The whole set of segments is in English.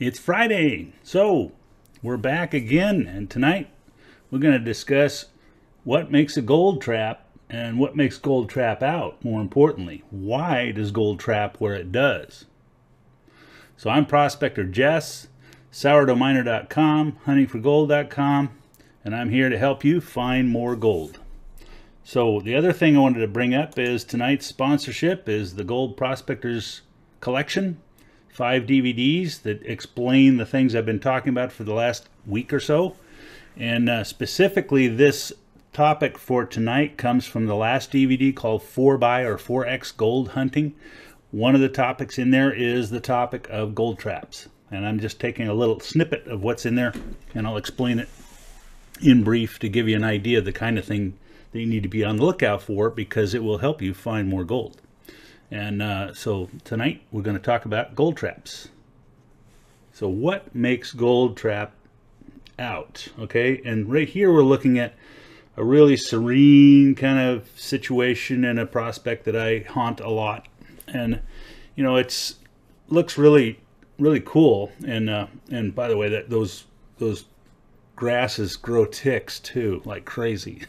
It's Friday, so we're back again, and tonight we're going to discuss what makes a gold trap and what makes gold trap out. More importantly, why does gold trap where it does? So I'm Prospector Jess, sourdoughminer.com, huntingforgold.com, and I'm here to help you find more gold. So the other thing I wanted to bring up is tonight's sponsorship is the Gold Prospectors Collection. 5 DVDs that explain the things I've been talking about for the last week or so. And specifically, this topic for tonight comes from the last DVD called 4 by or 4x gold hunting. One of the topics in there is the topic of gold traps. And I'm just taking a little snippet of what's in there, and I'll explain it in brief to give you an idea of the kind of thing that you need to be on the lookout for, because it will help you find more gold. And so tonight we're going to talk about gold traps. So what makes gold trap out? Okay, and right here we're looking at a really serene kind of situation and a prospect that I haunt a lot. And, you know, it's looks really, really cool. And by the way, that those grasses grow ticks too, like crazy.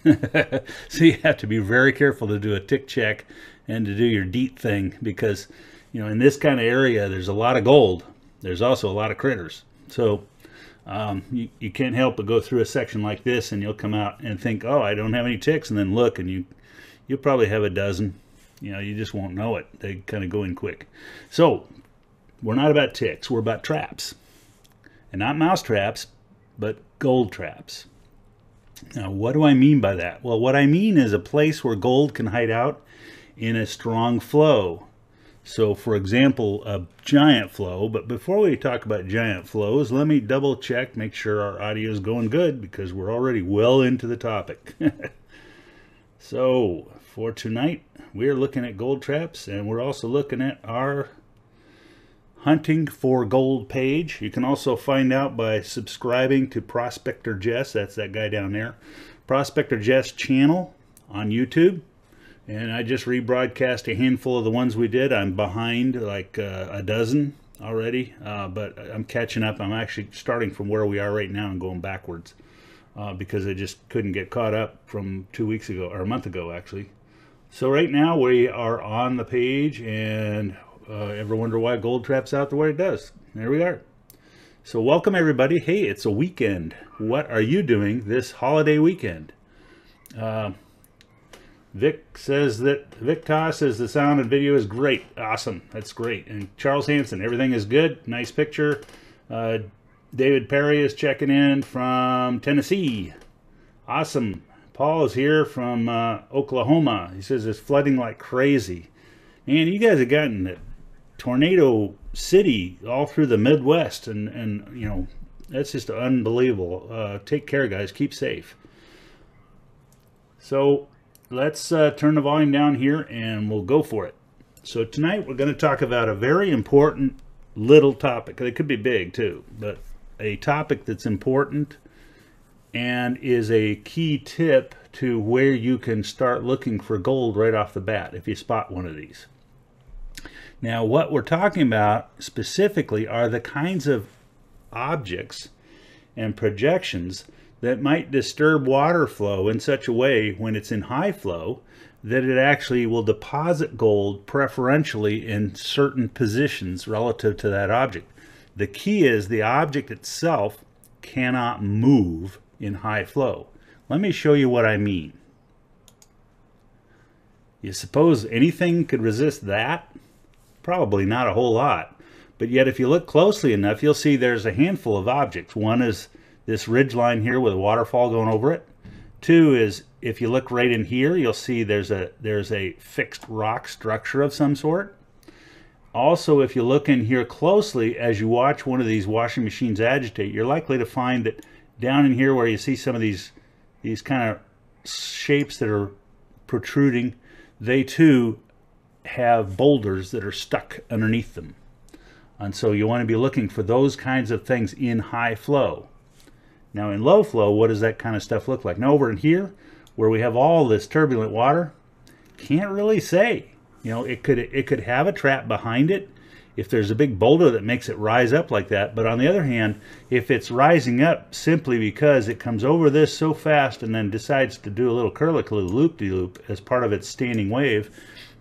So you have to be very careful to do a tick check and to do your DEET thing, because, you know, in this kind of area there's a lot of gold. There's also a lot of critters. So you can't help but go through a section like this and you'll come out and think, oh, I don't have any ticks, and then look and you'll probably have a dozen. You know, you just won't know it. They kind of go in quick. So we're not about ticks, we're about traps. And not mouse traps, but gold traps. Now, what do I mean by that? Well, what I mean is a place where gold can hide out in a strong flow. So, for example, a giant flow. But before we talk about giant flows, let me double check, make sure our audio is going good, because we're already well into the topic. So for tonight, we're looking at gold traps, and we're also looking at our Hunting for Gold page. You can also find out by subscribing to Prospector Jess, that's that guy down there, Prospector Jess channel on YouTube. And I just rebroadcast a handful of the ones we did. I'm behind like a dozen already, but I'm catching up. I'm actually starting from where we are right now and going backwards, because I just couldn't get caught up from 2 weeks ago, or a month ago actually. So right now we are on the page, and ever wonder why gold traps out the way it does? There we are. So welcome everybody. Hey, it's a weekend. What are you doing this holiday weekend? Vic says that Vic Toss says the sound and video is great. Awesome, that's great. And Charles Hansen, everything is good. Nice picture. David Perry is checking in from Tennessee. Awesome. Paul is here from Oklahoma. He says it's flooding like crazy. Man, you guys have gotten it. Tornado city all through the Midwest, and you know, that's just unbelievable. Take care guys, keep safe. So let's turn the volume down here and we'll go for it. So tonight we're going to talk about a very important little topic. It could be big too, but a topic that's important and is a key tip to where you can start looking for gold right off the bat if you spot one of these. Now, what we're talking about specifically are the kinds of objects and projections that might disturb water flow in such a way when it's in high flow that it actually will deposit gold preferentially in certain positions relative to that object. The key is the object itself cannot move in high flow. Let me show you what I mean. You suppose anything could resist that? Probably not a whole lot, but yet if you look closely enough, you'll see there's a handful of objects. One is this ridge line here with a waterfall going over it. Two is, if you look right in here, you'll see there's a fixed rock structure of some sort. Also, if you look in here closely, as you watch one of these washing machines agitate, you're likely to find that down in here where you see some of these kind of shapes that are protruding, they too have boulders that are stuck underneath them. And so you want to be looking for those kinds of things in high flow. Now in low flow, what does that kind of stuff look like? Now over in here, where we have all this turbulent water, can't really say. You know, it could have a trap behind it. if there's a big boulder that makes it rise up like that. But on the other hand, if it's rising up simply because it comes over this so fast and then decides to do a little curlicue loop-de-loop as part of its standing wave,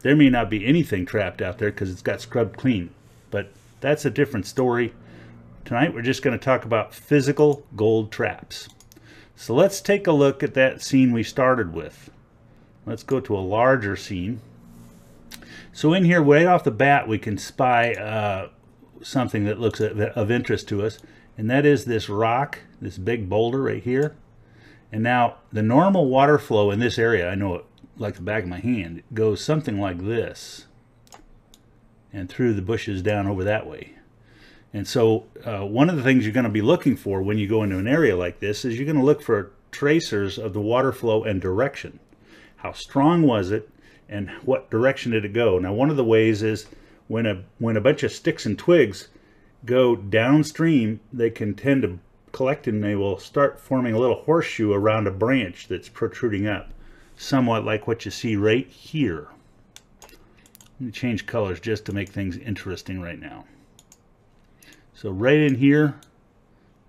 there may not be anything trapped out there because it's got scrubbed clean. But that's a different story. Tonight we're just going to talk about physical gold traps. So let's take a look at that scene we started with. Let's go to a larger scene. So in here, right off the bat, we can spy something that looks of interest to us, and that is this rock, this big boulder right here. And now the normal water flow in this area, I know it like the back of my hand, it goes something like this and through the bushes down over that way. And so one of the things you're going to be looking for when you go into an area like this is you're going to look for tracers of the water flow and direction. How strong was it? And what direction did it go? Now, one of the ways is when a bunch of sticks and twigs go downstream, they can tend to collect and they will start forming a little horseshoe around a branch that's protruding up, somewhat like what you see right here. Let me change colors just to make things interesting right now. So right in here,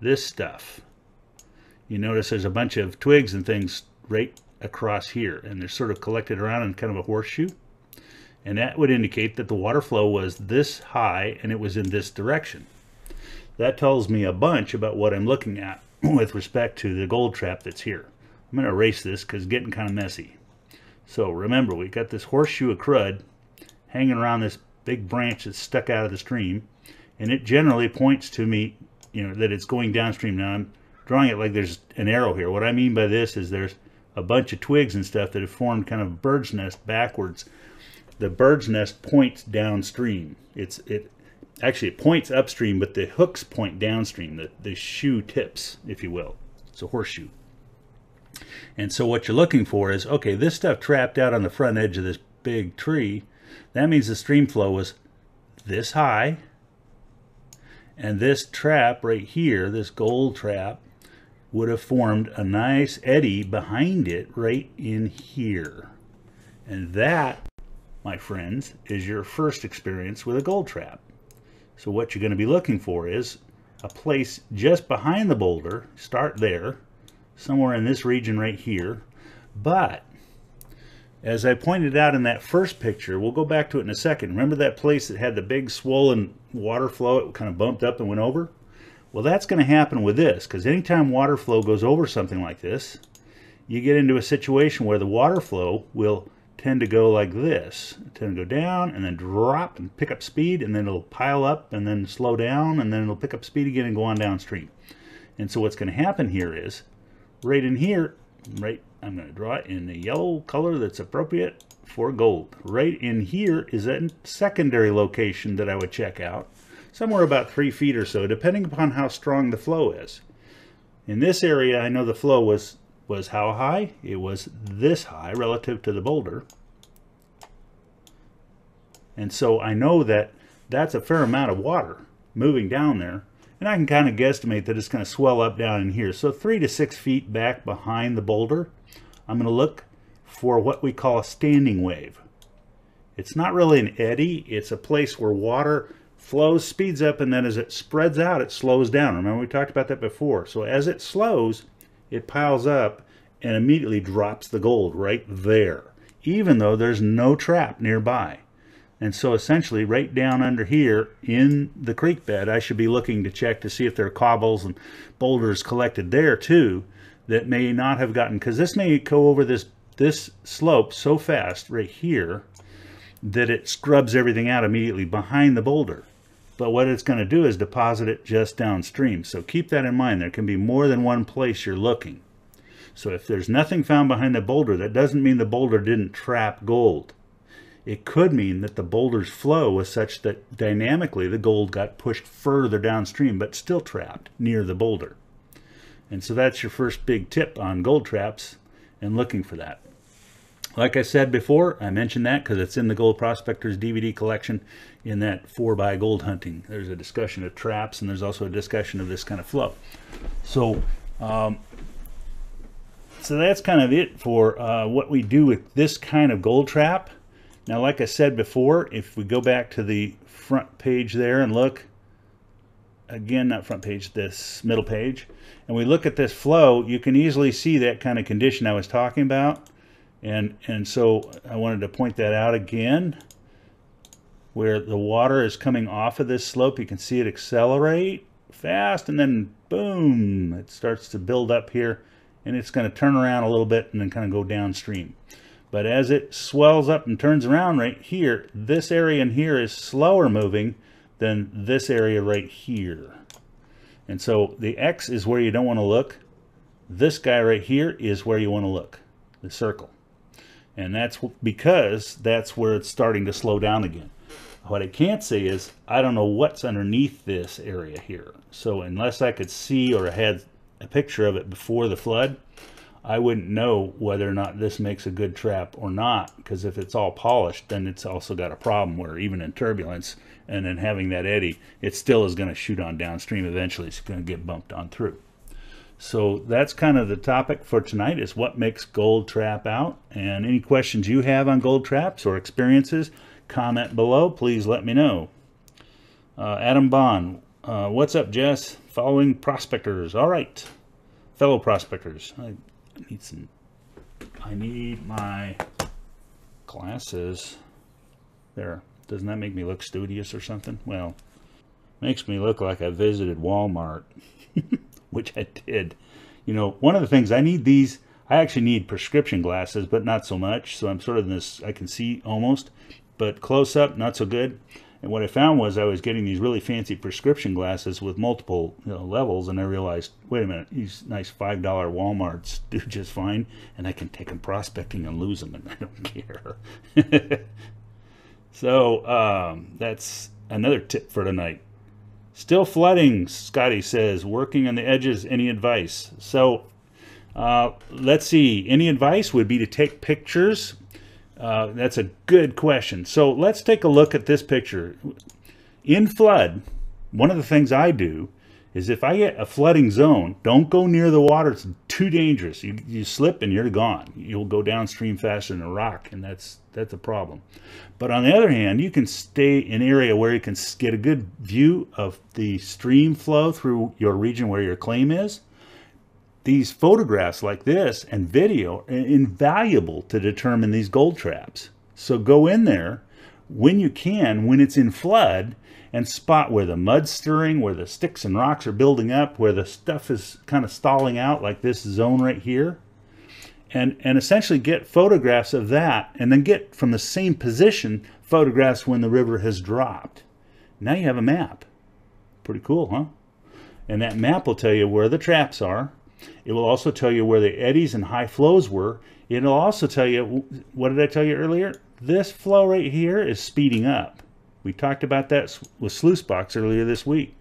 this stuff. You notice there's a bunch of twigs and things right across here, and they're sort of collected around in kind of a horseshoe, and that would indicate that the water flow was this high and it was in this direction. That tells me a bunch about what I'm looking at with respect to the gold trap that's here. I'm going to erase this because it's getting kind of messy. So remember, we got this horseshoe of crud hanging around this big branch that's stuck out of the stream, and it generally points to me, you know, that it's going downstream. Now I'm drawing it like there's an arrow here. What I mean by this is there's a bunch of twigs and stuff that have formed kind of a bird's nest backwards. The bird's nest points downstream. It actually points upstream, but the hooks point downstream, the shoe tips, if you will. It's a horseshoe. And so what you're looking for is, okay, this stuff trapped out on the front edge of this big tree. That means the stream flow was this high, and this trap right here, this gold trap, would have formed a nice eddy behind it right in here. And that, my friends, is your first experience with a gold trap. So what you're going to be looking for is a place just behind the boulder. Start there, somewhere in this region right here. But as I pointed out in that first picture, we'll go back to it in a second. Remember that place that had the big swollen water flow? It kind of bumped up and went over? Well, that's going to happen with this, because anytime water flow goes over something like this, you get into a situation where the water flow will tend to go like this. It'll tend to go down and then drop and pick up speed, and then it'll pile up and then slow down, and then it'll pick up speed again and go on downstream. And so what's going to happen here is, right in here, I'm going to draw it in the yellow color that's appropriate for gold. Right in here is a secondary location that I would check out, somewhere about 3 feet or so, depending upon how strong the flow is. In this area, I know the flow was how high? It was this high relative to the boulder. And so I know that that's a fair amount of water moving down there, and I can kind of guesstimate that it's going to swell up down in here. So 3 to 6 feet back behind the boulder, I'm going to look for what we call a standing wave. It's not really an eddy, it's a place where water flows, speeds up, and then as it spreads out, it slows down. Remember, we talked about that before. So as it slows, it piles up and immediately drops the gold right there, even though there's no trap nearby. And so essentially, right down under here in the creek bed, I should be looking to check to see if there are cobbles and boulders collected there too that may not have gotten, because this may go over this slope so fast right here that it scrubs everything out immediately behind the boulder. But what it's going to do is deposit it just downstream. So keep that in mind. There can be more than one place you're looking. So if there's nothing found behind the boulder, that doesn't mean the boulder didn't trap gold. It could mean that the boulder's flow was such that dynamically the gold got pushed further downstream, but still trapped near the boulder. And so that's your first big tip on gold traps and looking for that. Like I said before, I mentioned that because it's in the Gold Prospectors DVD collection in that 4 by gold hunting. There's a discussion of traps, and there's also a discussion of this kind of flow. So that's kind of it for what we do with this kind of gold trap. Now, like I said before, if we go back to the front page there and look, again, not front page, this middle page, and we look at this flow, you can easily see that kind of condition I was talking about. And so I wanted to point that out again, where the water is coming off of this slope. You can see it accelerate fast, and then boom, it starts to build up here, and it's going to turn around a little bit and then kind of go downstream. But as it swells up and turns around right here, this area in here is slower moving than this area right here. And so the X is where you don't want to look. This guy right here is where you want to look, the circle. And that's because that's where it's starting to slow down again. What I can't see is, I don't know what's underneath this area here. So unless I could see or had a picture of it before the flood, I wouldn't know whether or not this makes a good trap or not, because if it's all polished, then it's also got a problem where even in turbulence and then having that eddy, it still is going to shoot on downstream eventually. It's going to get bumped on through. So that's kind of the topic for tonight, is what makes gold trap out. And any questions you have on gold traps or experiences, comment below. Please let me know. Adam Bond, what's up, Jess? Following prospectors. All right, fellow prospectors. I need my glasses. There. Doesn't that make me look studious or something? Well, makes me look like I visited Walmart, which I did. You know, one of the things I need these, I actually need prescription glasses, but not so much. So I'm sort of in this, I can see almost, but close up, not so good. And what I found was I was getting these really fancy prescription glasses with multiple levels, and I realized, wait a minute, these nice $5 Walmarts do just fine, and I can take them prospecting and lose them, and I don't care. So that's another tip for tonight. Still flooding, Scotty says, working on the edges, any advice? So let's see, any advice would be to take pictures. That's a good question. So let's take a look at this picture. In flood, one of the things I do is if I get a flooding zone, don't go near the water. It's too dangerous. You slip and you're gone. You'll go downstream faster than a rock, and that's a problem. But on the other hand, you can stay in an area where you can get a good view of the stream flow through your region where your claim is. These photographs like this and video are invaluable to determine these gold traps. So go in there when you can, when it's in flood, and spot where the mud's stirring, where the sticks and rocks are building up, where the stuff is kind of stalling out, like this zone right here. And essentially get photographs of that, and then get from the same position photographs when the river has dropped. Now you have a map. Pretty cool, huh? And that map will tell you where the traps are. It will also tell you where the eddies and high flows were. It'll also tell you, what did I tell you earlier? This flow right here is speeding up. We talked about that with Sluice Box earlier this week.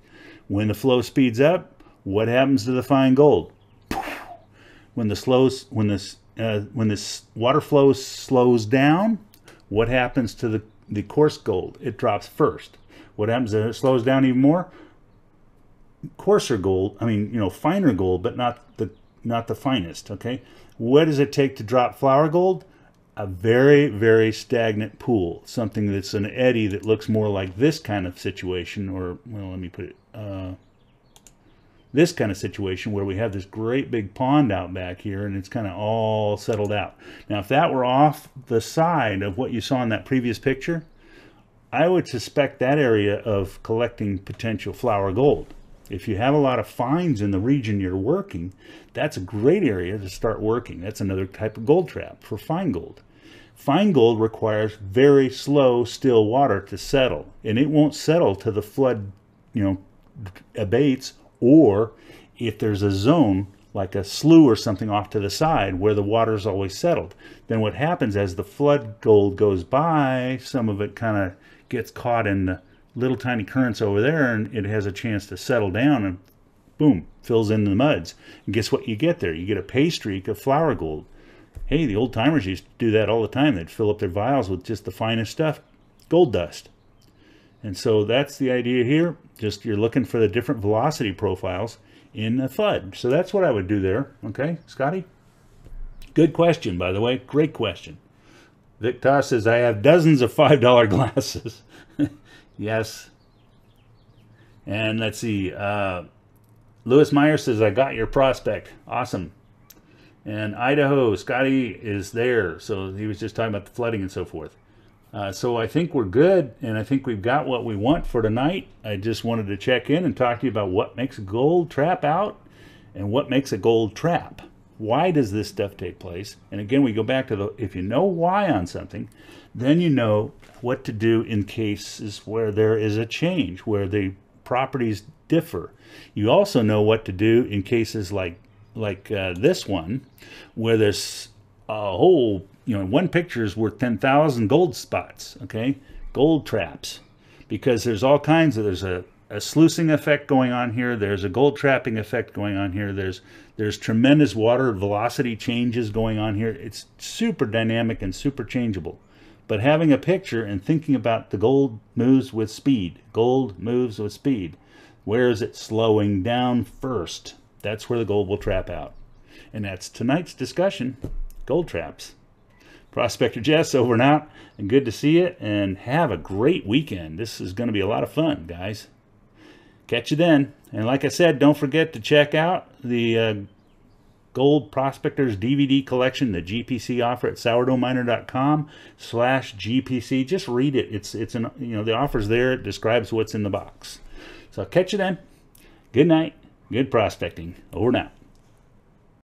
When the flow speeds up, what happens to the fine gold? When the when this water flow slows down, what happens to the coarse gold? It drops first. What happens if it slows down even more? Coarser gold, I mean, you know, finer gold, but not the finest. Okay, what does it take to drop flower gold? A very, very stagnant pool, something that's an eddy that looks more like this kind of situation, or, well, let me put it this kind of situation where we have this great big pond out back here and it's kind of all settled out. Now, if that were off the side of what you saw in that previous picture, I would suspect that area of collecting potential flower gold. If you have a lot of fines in the region you're working, that's a great area to start working. That's another type of gold trap for fine gold. Fine gold requires very slow, still water to settle, and it won't settle till the flood, you know, abates, or if there's a zone like a slough or something off to the side where the water's always settled. Then what happens as the flood gold goes by, some of it kind of gets caught in the little tiny currents over there, and it has a chance to settle down and boom, fills in the muds. And guess what you get there? You get a pay streak of flower gold. Hey, the old timers used to do that all the time. They'd fill up their vials with just the finest stuff, gold dust. And so that's the idea here. Just you're looking for the different velocity profiles in the flood. So that's what I would do there. Okay, Scotty? Good question, by the way. Great question. Vic Toss says, I have dozens of $5 glasses. Yes. And let's see. Lewis Meyer says, I got your prospect. Awesome. And Idaho, Scotty is there. So he was just talking about the flooding and so forth. So I think we're good. And I think we've got what we want for tonight. I just wanted to check in and talk to you about what makes a gold trap out and what makes a gold trap. Why does this stuff take place? And again, we go back to the, if you know why on something, then you know what to do in cases where there is a change, where the properties differ. You also know what to do in cases like this one, where there's a whole, you know, one picture is worth 10,000 gold spots, okay? Gold traps, because there's all kinds of, there's a sluicing effect going on here. There's a gold trapping effect going on here. There's tremendous water velocity changes going on here. It's super dynamic and super changeable. But having a picture and thinking about the gold moves with speed, gold moves with speed. Where is it slowing down first? That's where the gold will trap out. And that's tonight's discussion, gold traps. Prospector Jess, over and out, and good to see you, and have a great weekend. This is going to be a lot of fun, guys. Catch you then. And like I said, don't forget to check out the Gold Prospectors DVD collection, the GPC offer at sourdoughminer.com/GPC. Just read it. It's an, you know, the offer's there. It describes what's in the box. So I'll catch you then. Good night. Good prospecting. Over now.